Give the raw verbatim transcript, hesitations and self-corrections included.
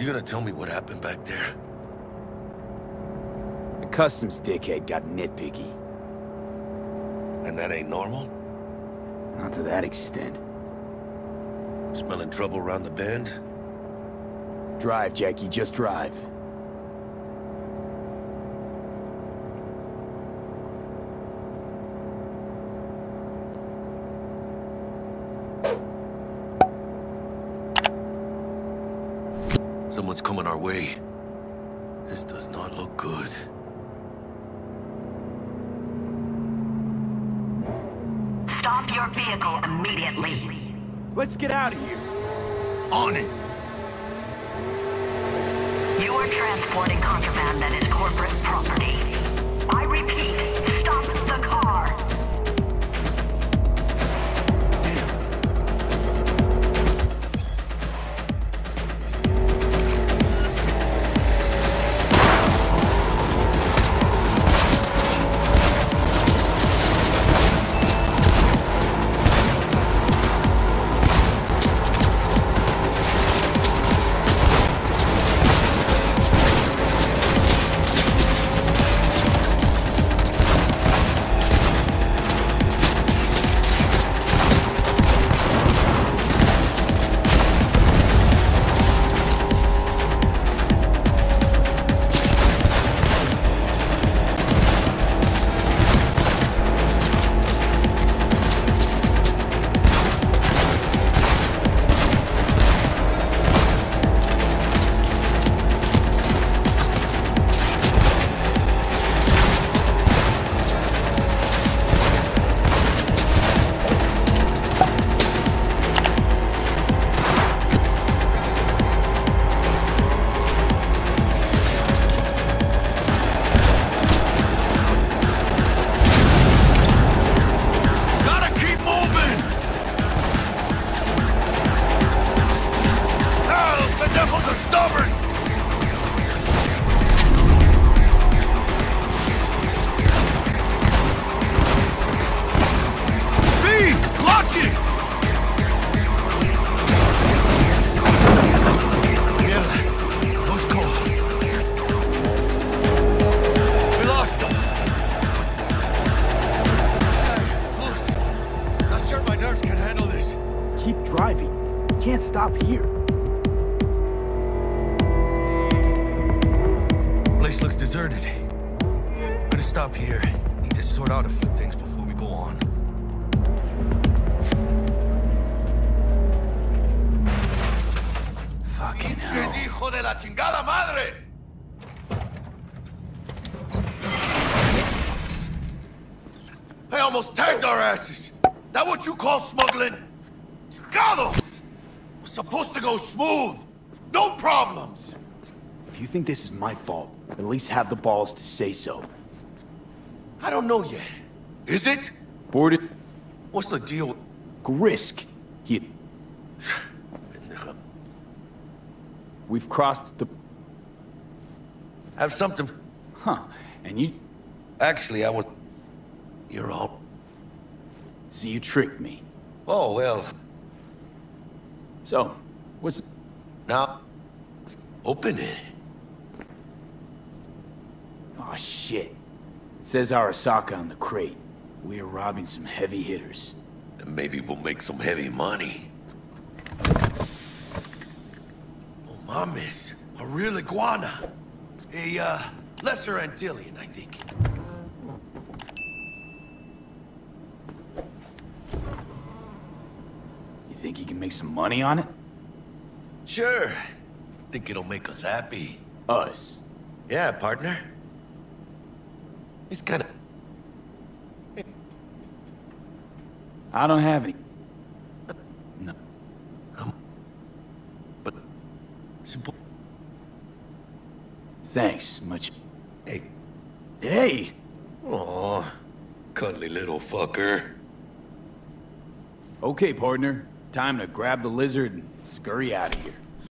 You gonna tell me what happened back there? The customs dickhead got nitpicky. And that ain't normal? Not to that extent. Smelling trouble around the bend? Drive, Jackie, just drive. Someone's coming our way. This does not look good. Stop your vehicle immediately. Let's get out of here. On it. You are transporting contraband that is corporate property. I repeat, stop the car. I think this is my fault. At least have the balls to say so. I don't know yet. Is it? Boarded. What's the deal with Grisk? He... We've crossed the... Have something... Huh. And you... Actually, I was... You're all... So you tricked me. Oh, well. So, what's... Now... Open it. Aw, oh, shit. It says Arasaka on the crate. We are robbing some heavy hitters. And maybe we'll make some heavy money. Oh, mames. A real iguana. A, uh, lesser Antillean, I think. You think you can make some money on it? Sure. Think it'll make us happy. Us? Yeah, partner. It's kind of... I don't have any. No. Um, but... Simple. Thanks, much... Hey. Hey! Aw, cuddly little fucker. Okay, partner. Time to grab the lizard and scurry out of here.